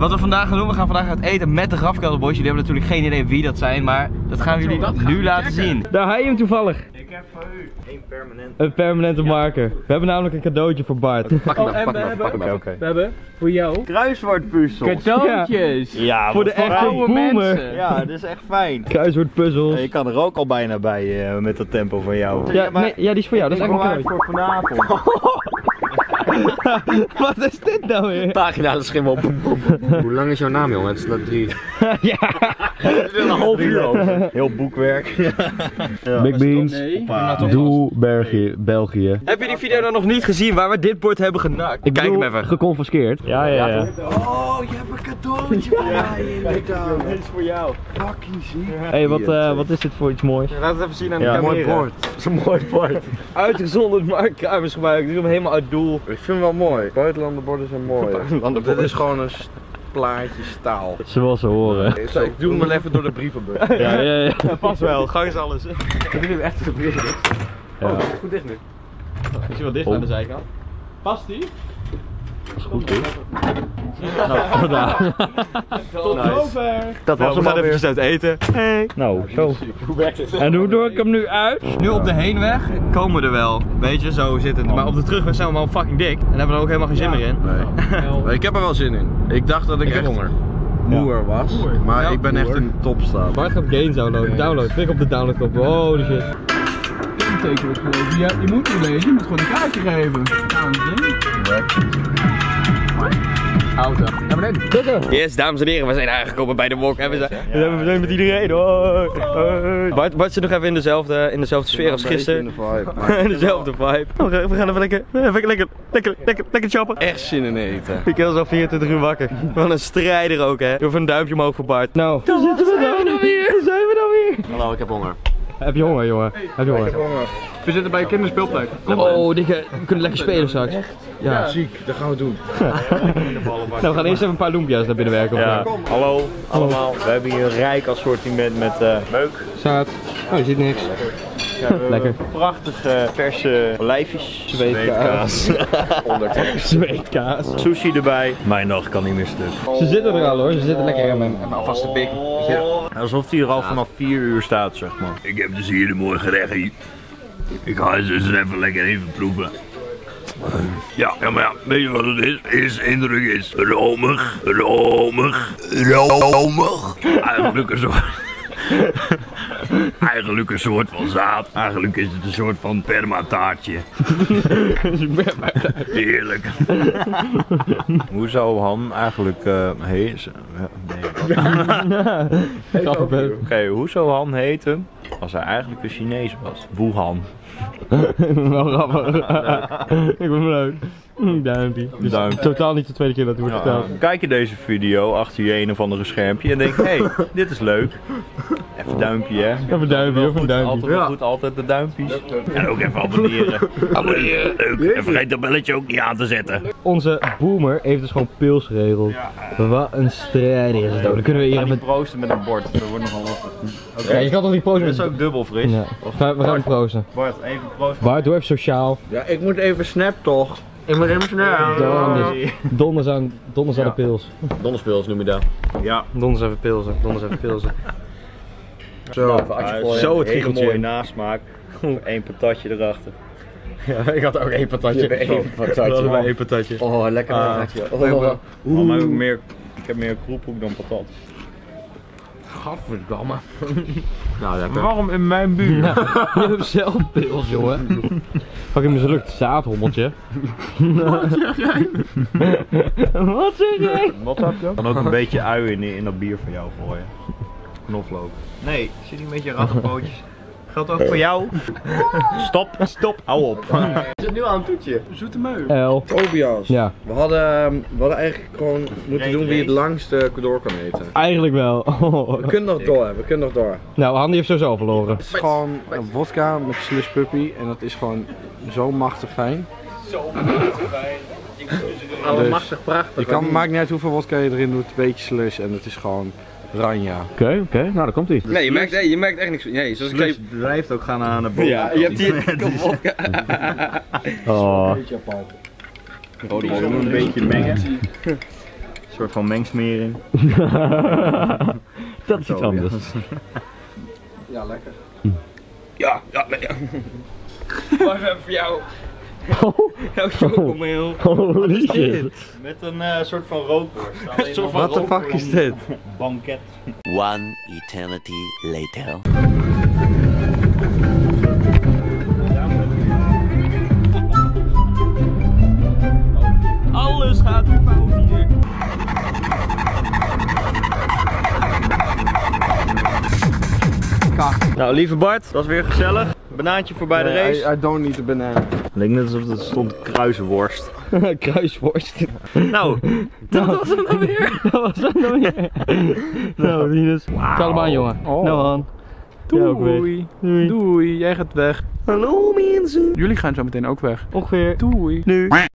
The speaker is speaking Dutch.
Wat we vandaag gaan doen, we gaan vandaag uit eten met de Grafkelder Boys. Jullie hebben natuurlijk geen idee wie dat zijn, maar dat gaan we jullie nu laten zien. Daar haal je hem toevallig. Ik heb voor u een permanente marker. We hebben namelijk een cadeautje voor Bart. We hebben voor jou kruiswoordpuzzels. Cadeautjes! Ja, voor de echte boomer. Ja, dat is echt fijn. Kruiswoordpuzzels. Je kan er ook al bijna bij met dat tempo van jou. Ja, maar, ja, die is voor jou. Dat is echt een cadeautje voor vanavond. Wat is dit nou weer? Pagina de schimmel. Hoe lang is jouw naam, jongen? Het is net 3. Ja. Het is een half uur over. Heel boekwerk. Ja. Big Beans. Nee. Doel, België. Heb je die video dan nog niet gezien waar we dit bord hebben genakt? Ik kijk hem even. Geconfiskeerd. Ja. Oh, je hebt een cadeautje voor mij. Dit is voor jou. Fucking ziek. Hé, wat is dit voor iets moois? Laat het even zien aan de camera. Mooi bord. Het is een mooi bord. Uitgezonderd marktkamers gebruikt. Ik doe hem helemaal uit doel. Ik vind hem wel mooi. Buitenlanderborden zijn mooi. Dit is gewoon een plaatje staal. Zoals ze horen. Zo, ik doe hem wel even door de brievenbus. Ja. Dat past wel. Gang is alles. Ik doe hem echt geprobeerd. Oh, dat is goed dicht nu. Is hij wel dicht aan de zijkant? Past die? Dat is goed dicht. Nou. Tot zover. Dat was hem alweer. We gaan even uit eten. Hey. Nou, zo. Hoe werkt het? En hoe doe ik hem nu uit? Nu op de heenweg komen we er wel. Weet je, zo zit het. Maar op de terugweg zijn we allemaal fucking dik. En hebben we er ook helemaal geen zin meer in. Nee. Ik heb er wel zin in. Ik dacht dat ik echt honger moer was. Maar ik ben echt in de topstaat. Bart gaat games downloaden. Klik op de downloadknop. Oh, de shit. Ja, je moet niet lezen. Je moet gewoon een kaartje geven. Auto. Ja, maar yes, dames en heren, we zijn aangekomen bij de walk. En we zijn met iedereen. Bart zit nog even in dezelfde sfeer als gisteren. In dezelfde vibe. Oh, we gaan even lekker choppen. Echt zin in eten. Ik was al 24 uur wakker. Wat een strijder ook, hè. Even een duimpje omhoog voor Bart. Nou, daar zitten we dan weer. Hallo, ik heb honger. Heb je honger, jongen? Ik heb honger. We zitten bij een kinderspeelplek. Oh, dikke, we kunnen lekker spelen straks. Ja, ziek, dat gaan we doen. Nou, we gaan eerst even een paar loempia's naar binnen werken. Ja. Hallo allemaal, we hebben hier een rijk assortiment met meuk, zaad. Oh, je ziet niks. Ja, lekker. Prachtige verse olijfjes. Zweetkaas. Zweetkaas. Sushi erbij. Mijn nog kan niet meer stuk. Ze zitten er al hoor, ze zitten lekker aan alvast de pik. Alsof die er al vanaf 4 uur staat, zeg maar. Ik heb dus hier de mooie gerechtje. Ik ga ze dus even lekker even proeven. Ja, maar weet je wat het is? Eerste indruk is romig. Eigenlijk een soort van zaad. Eigenlijk is het een soort van permataartje. Heerlijk. Hoe zou Han eigenlijk heten? Nee. Oké, hoe zou Han heten als hij eigenlijk een Chinees was? Wuhan. Ik ben wel grappig. Ik ben leuk. Duimpje. Dus totaal niet de tweede keer dat hij wordt verteld. Kijk je deze video achter je een of andere schermpje en denk hé, dit is leuk. Even duimpje, hè. Even duimpje. Altijd de duimpjes. En ook even abonneren. Leuk. En vergeet dat belletje ook niet aan te zetten. Onze boomer heeft dus gewoon pils geregeld. Ja. Wat een strijd is het ook. Dan kunnen we hier met proosten met een bord. Dat wordt nogal lastig. Okay. Ja, je kan toch niet proosten met... Dat is ook dubbel fris. Ja. We gaan proosten. Bart, even proosten. Bart, doe even sociaal. Ja, ik moet even snap toch. Ik moet even snel. Donders aan de pils. Donderspils noem je dat. Ja. Donders even pilsen. Zo het hele mooie nasmaak. Eén patatje erachter. Ja, ik had ook één patatje. We hadden één patatje. Oh, lekker patatje. Ik heb meer kroephoek dan patat. Gadverdamme. Nou, waarom in mijn buurt? Ja, je hebt zelf pils, jongen. Pak een mislukt zaadhommeltje. Wat zeg jij? Wat zeg jij? Wat heb je? Dan ook een beetje ui in dat bier van jou gooien. Knoflook. Nee, zit niet met je rattenpootjes. Geldt ook voor jou. Stop. Hou op. Is het nu aan het toetje? Zoete meuk. Tobias. Ja. We hadden eigenlijk gewoon moeten doen wie het langste door kan eten. Eigenlijk wel. Oh. We kunnen nog door. Nou, Han heeft sowieso verloren. Het is gewoon vodka met slush puppy en dat is gewoon zo machtig fijn. Dus machtig prachtig. Maakt niet uit hoeveel vodka je erin doet, een beetje slush en het is gewoon... Ranja. Oké, nou daar komt ie. Nee, je merkt echt niks. Nee, zoals ik blijft ook gaan aan de boven. Ja, je hebt hier kapot. Oh. Een beetje apart. Oh, die is een beetje mengen. soort van mengsmering. Dat is iets anders. Ja, lekker. Ja, ja, lekker. Wacht even voor jou. Oh, chocomeel. Holy shit. Met een soort van rookworst. What the fuck is dit? Banket. One eternity later. Alles gaat fout hier. Nou, lieve Bart, dat was weer gezellig. Banaantje voor bij de race. I don't need a banana. Leek net alsof het stond kruisworst. Kruisworst. Nou, dat was hem dan weer. Dat was hem dan weer. Nou, die is. Kalm aan, jongen. Oh. Nou, Han. Doei. Doei. Doei. Jij gaat weg. Hallo mensen. Jullie gaan zo meteen ook weg. Ongeveer. Doei. Nu.